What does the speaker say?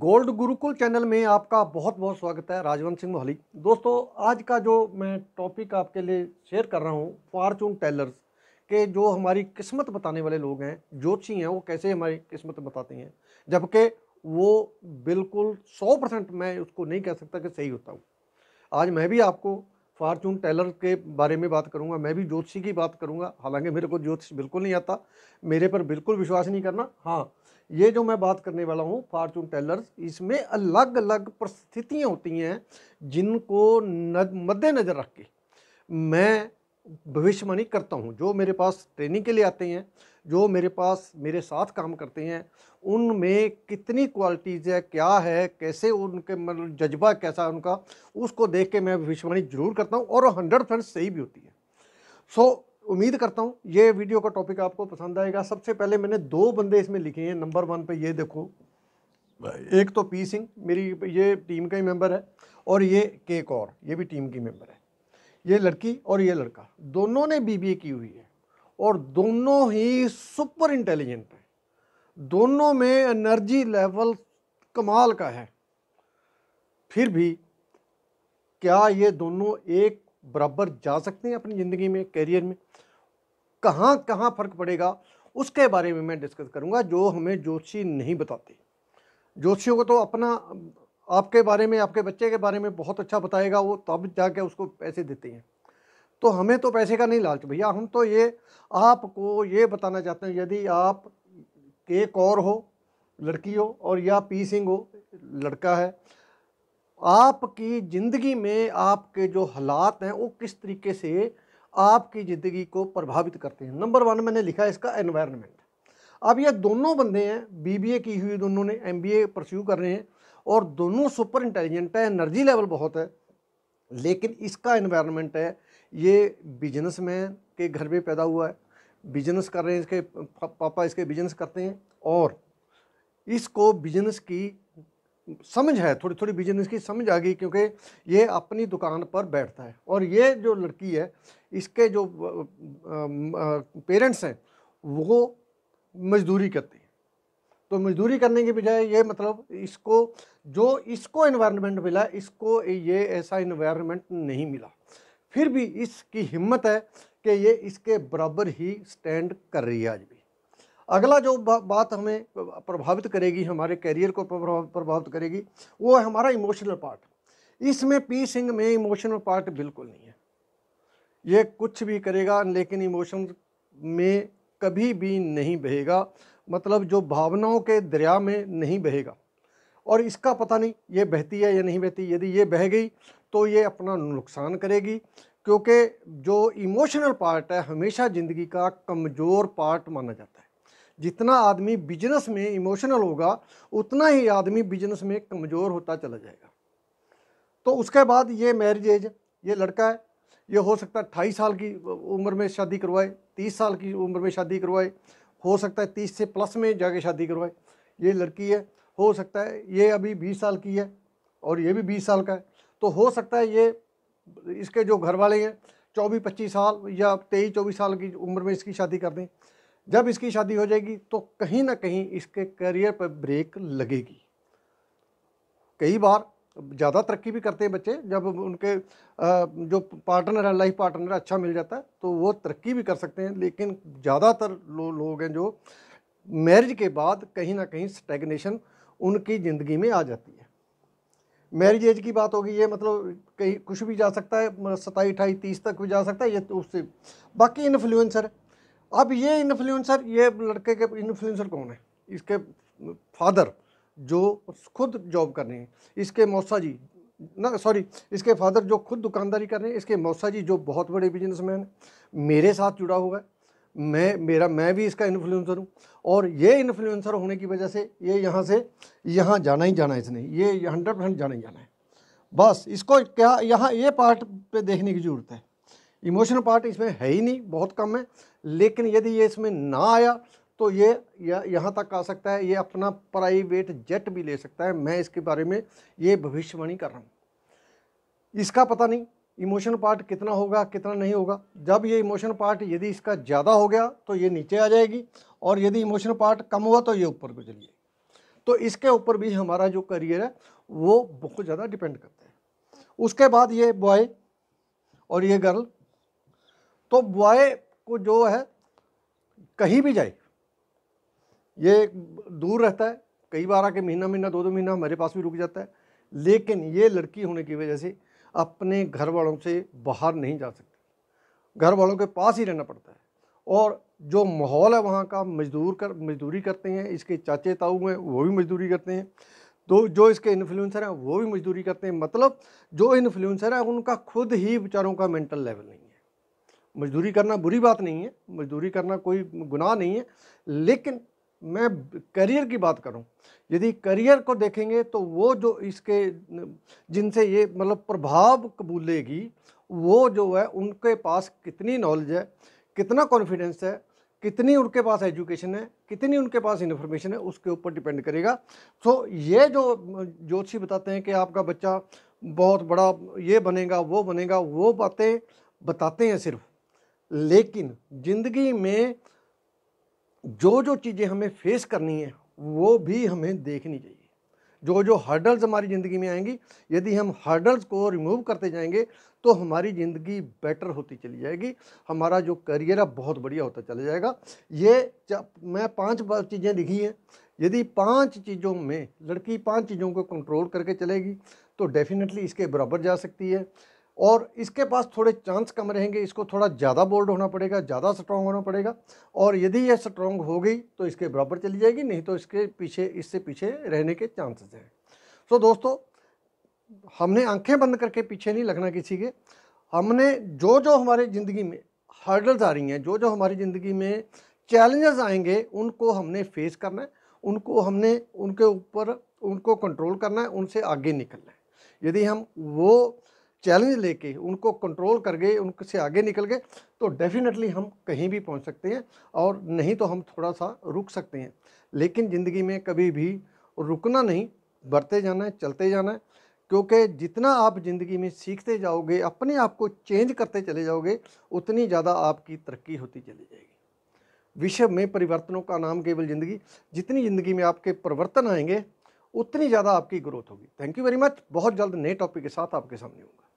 Gold Gurukul channel में आपका बहुत बहुत स्वागत है। राजवंत सिंह महली। दोस्तों, आज का जो मैं टॉपिक आपके लिए शेयर कर रहा हूँ, फॉर्चून टेलर्स के जो हमारी किस्मत बताने वाले लोग हैं, ज्योतिषी हैं, वो कैसे हमारी किस्मत बताते हैं, जबकि वो बिल्कुल 100% मैं उसको नहीं कह सकता कि सही होता हूँ। आज मैं भी आपको फॉर्चून टेलर के बारे में बात करूंगा, मैं भी ज्योतिषी की बात करूंगा। हालांकि मेरे को ज्योतिष बिल्कुल नहीं आता, मेरे पर बिल्कुल विश्वास नहीं करना। हाँ, ये जो मैं बात करने वाला हूँ फॉर्चून टेलर्स, इसमें अलग अलग परिस्थितियाँ होती हैं जिनको मद्देनज़र रख के मैं भविष्यवाणी करता हूँ। जो मेरे पास ट्रेनिंग के लिए आते हैं, जो मेरे पास मेरे साथ काम करते हैं, उनमें कितनी क्वालिटीज़ है, क्या है, कैसे उनके मतलब जज्बा कैसा है उनका, उसको देख के मैं भविष्यवाणी जरूर करता हूँ और 100% सही भी होती है। उम्मीद करता हूँ ये वीडियो का टॉपिक आपको पसंद आएगा। सबसे पहले मैंने 2 बंदे इसमें लिखे हैं। नंबर 1 पे ये देखो, एक तो पी सिंह, मेरी ये टीम का ही मेम्बर है, और ये के कौर, ये भी टीम की मेम्बर है। ये लड़की और ये लड़का दोनों ने BBA की हुई है और दोनों ही सुपर इंटेलिजेंट हैं। दोनों में एनर्जी लेवल कमाल का है। फिर भी क्या ये दोनों एक बराबर जा सकते हैं अपनी ज़िंदगी में, कैरियर में? कहाँ कहाँ फ़र्क पड़ेगा उसके बारे में मैं डिस्कस करूँगा, जो हमें ज्योतिषी नहीं बताते। ज्योतिषियों को तो अपना आपके बारे में, आपके बच्चे के बारे में बहुत अच्छा बताएगा वो, तब जाके उसको पैसे देते हैं। तो हमें तो पैसे का नहीं लालच भैया, हम तो ये आपको ये बताना चाहते हैं, यदि आप एक और हो, लड़की हो, और या पी सिंह हो, लड़का है, आपकी ज़िंदगी में आपके जो हालात हैं वो किस तरीके से आपकी ज़िंदगी को प्रभावित करते हैं। नंबर 1 मैंने लिखा है इसका एनवायरनमेंट। अब ये दोनों बंदे हैं, BBA की हुई, दोनों ने MBA परस्यू कर रहे हैं और दोनों सुपर इंटेलिजेंट है, एनर्जी लेवल बहुत है, लेकिन इसका एनवायरनमेंट है, ये बिजनेसमैन के घर में पैदा हुआ है, बिजनेस कर रहे हैं, इसके पापा इसके बिजनेस करते हैं और इसको बिजनेस की समझ है, थोड़ी थोड़ी बिजनेस की समझ आ गई, क्योंकि ये अपनी दुकान पर बैठता है। और ये जो लड़की है, इसके जो पेरेंट्स हैं वो मजदूरी करते हैं। तो मजदूरी करने के बजाय ये मतलब इसको, जो इसको एनवायरनमेंट मिला, इसको ये ऐसा एनवायरनमेंट नहीं मिला। फिर भी इसकी हिम्मत है कि ये इसके बराबर ही स्टैंड कर रही है आज भी। अगला जो बात हमें प्रभावित करेगी, हमारे कैरियर को प्रभावित करेगी, वो है हमारा इमोशनल पार्ट। इसमें पी सिंह में इमोशनल पार्ट बिल्कुल नहीं है। ये कुछ भी करेगा लेकिन इमोशन में कभी भी नहीं बहेगा, मतलब जो भावनाओं के दरिया में नहीं बहेगा। और इसका पता नहीं ये बहती है या नहीं बहती। यदि ये बह गई तो ये अपना नुकसान करेगी, क्योंकि जो इमोशनल पार्ट है हमेशा ज़िंदगी का कमज़ोर पार्ट माना जाता है। जितना आदमी बिजनेस में इमोशनल होगा, उतना ही आदमी बिजनेस में कमज़ोर होता चला जाएगा। तो उसके बाद ये मैरिज एज, ये लड़का है, ये हो सकता है 28 साल की उम्र में शादी करवाए, 30 साल की उम्र में शादी करवाए, हो सकता है 30 से प्लस में जाके शादी करवाए। ये लड़की है, हो सकता है ये अभी 20 साल की है और ये भी 20 साल का है। तो हो सकता है ये, इसके जो घर वाले हैं, 24-25 साल या 23-24 साल की उम्र में इसकी शादी कर दें। जब इसकी शादी हो जाएगी तो कहीं ना कहीं इसके करियर पर ब्रेक लगेगी। कई बार ज़्यादा तरक्की भी करते हैं बच्चे, जब उनके जो पार्टनर है, लाइफ पार्टनर अच्छा मिल जाता है तो वो तरक्की भी कर सकते हैं। लेकिन ज़्यादातर लोग हैं जो मैरिज के बाद कहीं ना कहीं स्टैग्नेशन उनकी ज़िंदगी में आ जाती है। मैरिज एज की बात होगी, ये मतलब कहीं कुछ भी जा सकता है, 27, 28, 30 तक भी जा सकता है। ये तो उससे बाकी इन्फ्लुएंसर। अब ये इन्फ्लुएंसर, ये लड़के के इन्फ्लुएंसर कौन है? इसके फादर जो खुद जॉब कर रहे हैं, इसके मौसा जी, ना सॉरी, इसके फादर जो खुद दुकानदारी कर रहे हैं, इसके मौसा जी जो बहुत बड़े बिजनेसमैन हैं, मेरे साथ जुड़ा हुआ है। मैं भी इसका इन्फ्लुएंसर हूँ और ये इन्फ्लुएंसर होने की वजह से ये यहाँ से यहाँ जाना ही जाना है, इसने ये 100% जाना ही जाना है। बस इसको क्या यहाँ ये पार्ट पे देखने की ज़रूरत है। इमोशनल पार्ट इसमें है ही नहीं, बहुत कम है। लेकिन यदि ये इसमें ना आया तो ये यहाँ तक आ सकता है, ये अपना प्राइवेट जेट भी ले सकता है। मैं इसके बारे में ये भविष्यवाणी कर रहा हूँ। इसका पता नहीं इमोशनल पार्ट कितना होगा, कितना नहीं होगा। जब ये इमोशनल पार्ट यदि इसका ज़्यादा हो गया तो ये नीचे आ जाएगी, और यदि इमोशनल पार्ट कम हुआ तो ये ऊपर को चली जाएगी। तो इसके ऊपर भी हमारा जो करियर है वो बहुत ज़्यादा डिपेंड करते हैं। उसके बाद ये बॉय और ये गर्ल, तो बॉय को जो है कहीं भी जाए, ये दूर रहता है, कई बार आके महीना महीना दो दो महीना हमारे पास भी रुक जाता है, लेकिन ये लड़की होने की वजह से अपने घर वालों से बाहर नहीं जा सकती, घर वालों के पास ही रहना पड़ता है। और जो माहौल है वहाँ का, मजदूरी करते हैं, इसके चाचे ताऊ हैं वो भी मजदूरी करते हैं, तो जो इसके इन्फ्लुएंसर हैं वो भी मजदूरी करते हैं। मतलब जो इन्फ्लुएंसर हैं उनका खुद ही बेचारों का मेंटल लेवल नहीं है। मजदूरी करना बुरी बात नहीं है, मजदूरी करना कोई गुनाह नहीं है, लेकिन मैं करियर की बात करूं, यदि करियर को देखेंगे तो वो जो इसके जिनसे ये मतलब प्रभाव कबूलेगी, वो जो है उनके पास कितनी नॉलेज है, कितना कॉन्फिडेंस है, कितनी उनके पास एजुकेशन है, कितनी उनके पास इन्फॉर्मेशन है, उसके ऊपर डिपेंड करेगा। तो ये जो ज्योतिषी बताते हैं कि आपका बच्चा बहुत बड़ा ये बनेगा वो बनेगा, वो बातें बताते हैं सिर्फ, लेकिन ज़िंदगी में जो जो चीज़ें हमें फेस करनी है वो भी हमें देखनी चाहिए। जो जो हर्डल्स हमारी ज़िंदगी में आएंगी, यदि हम हर्डल्स को रिमूव करते जाएंगे तो हमारी ज़िंदगी बेटर होती चली जाएगी, हमारा जो करियर है बहुत बढ़िया होता चला जाएगा। ये मैं 5 चीज़ें लिखी हैं, यदि 5 चीज़ों में लड़की 5 चीज़ों को कंट्रोल करके चलेगी तो डेफिनेटली इसके बराबर जा सकती है। और इसके पास थोड़े चांस कम रहेंगे, इसको थोड़ा ज़्यादा बोल्ड होना पड़ेगा, ज़्यादा स्ट्रांग होना पड़ेगा, और यदि ये स्ट्रांग हो गई तो इसके बराबर चली जाएगी, नहीं तो इसके पीछे इससे पीछे रहने के चांसेस हैं। तो दोस्तों, हमने आंखें बंद करके पीछे नहीं लगना किसी के, हमने जो जो हमारी ज़िंदगी में हर्डल्स आ रही हैं, जो जो हमारी ज़िंदगी में चैलेंजेस आएंगे, उनको हमने फेस करना है, उनको हमने उनके ऊपर उनको कंट्रोल करना है, उनसे आगे निकलना है। यदि हम वो चैलेंज लेके उनको कंट्रोल कर गए, उनसे आगे निकल गए, तो डेफिनेटली हम कहीं भी पहुंच सकते हैं, और नहीं तो हम थोड़ा सा रुक सकते हैं। लेकिन ज़िंदगी में कभी भी रुकना नहीं, बढ़ते जाना है, चलते जाना है, क्योंकि जितना आप ज़िंदगी में सीखते जाओगे, अपने आप को चेंज करते चले जाओगे, उतनी ज़्यादा आपकी तरक्की होती चली जाएगी। विश्व में परिवर्तनों का नाम केवल ज़िंदगी, जितनी ज़िंदगी में आपके परिवर्तन आएंगे उतनी ज़्यादा आपकी ग्रोथ होगी। Thank you very much. बहुत जल्द नए टॉपिक के साथ आपके सामने होगा।